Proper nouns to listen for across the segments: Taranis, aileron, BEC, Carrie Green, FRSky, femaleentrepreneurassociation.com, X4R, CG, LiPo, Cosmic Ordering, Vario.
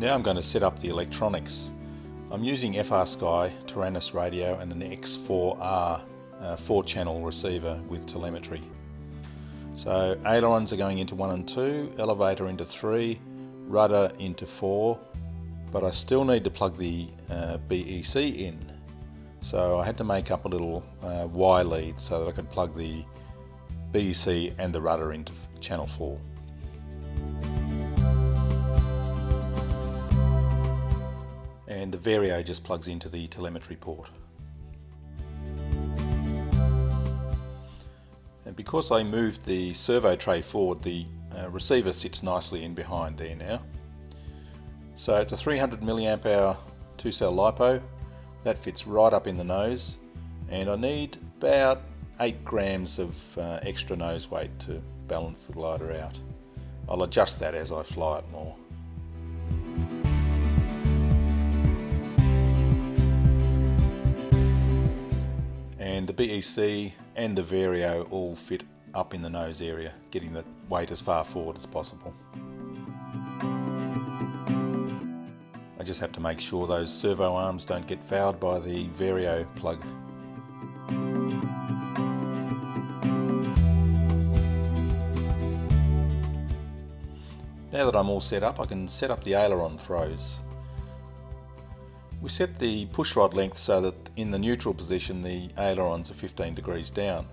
Now I'm going to set up the electronics. I'm using FRSky, Taranis radio and an X4R 4-channel receiver with telemetry. So ailerons are going into 1 and 2, elevator into 3, rudder into 4, but I still need to plug the BEC in. So I had to make up a little Y lead so that I could plug the BEC and the rudder into channel 4. And the Vario just plugs into the telemetry port. And because I moved the servo tray forward, the receiver sits nicely in behind there now. So it's a 300 milliamp hour 2-cell LiPo. That fits right up in the nose, and I need about 8 grams of extra nose weight to balance the glider out. I'll adjust that as I fly it more. And the BEC and the Vario all fit up in the nose area, getting the weight as far forward as possible. I just have to make sure those servo arms don't get fouled by the Vario plug. Now that I'm all set up, I can set up the aileron throws. We set the pushrod length so that in the neutral position the ailerons are 15 degrees down.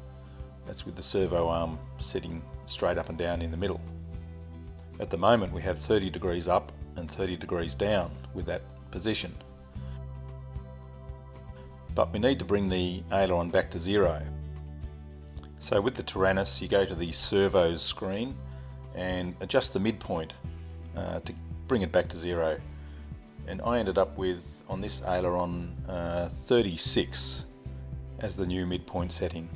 That's with the servo arm sitting straight up and down in the middle. At the moment we have 30 degrees up and 30 degrees down with that position. But we need to bring the aileron back to zero. So with the Taranis you go to the servos screen and adjust the midpoint to bring it back to zero. And I ended up with, on this aileron, 36 as the new midpoint setting.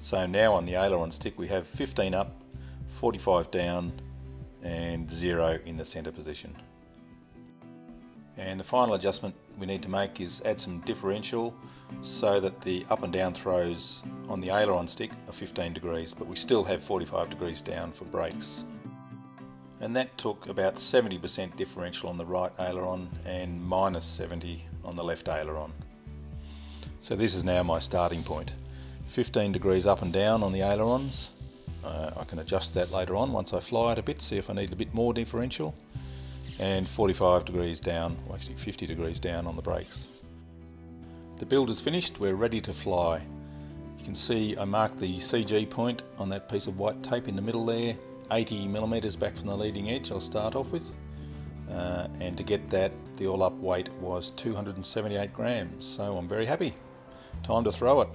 So now on the aileron stick we have 15 up, 45 down, and 0 in the center position. And the final adjustment we need to make is add some differential so that the up and down throws on the aileron stick are 15 degrees, but we still have 45 degrees down for brakes. And that took about 70% differential on the right aileron and minus 70 on the left aileron. So this is now my starting point. 15 degrees up and down on the ailerons. I can adjust that later on once I fly it a bit, see if I need a bit more differential, and 45 degrees down, or actually 50 degrees down on the brakes. The build is finished, we're ready to fly. You can see I marked the CG point on that piece of white tape in the middle there, 80 millimeters back from the leading edge I'll start off with, and to get that the all up weight was 278 grams, so I'm very happy. Time to throw it.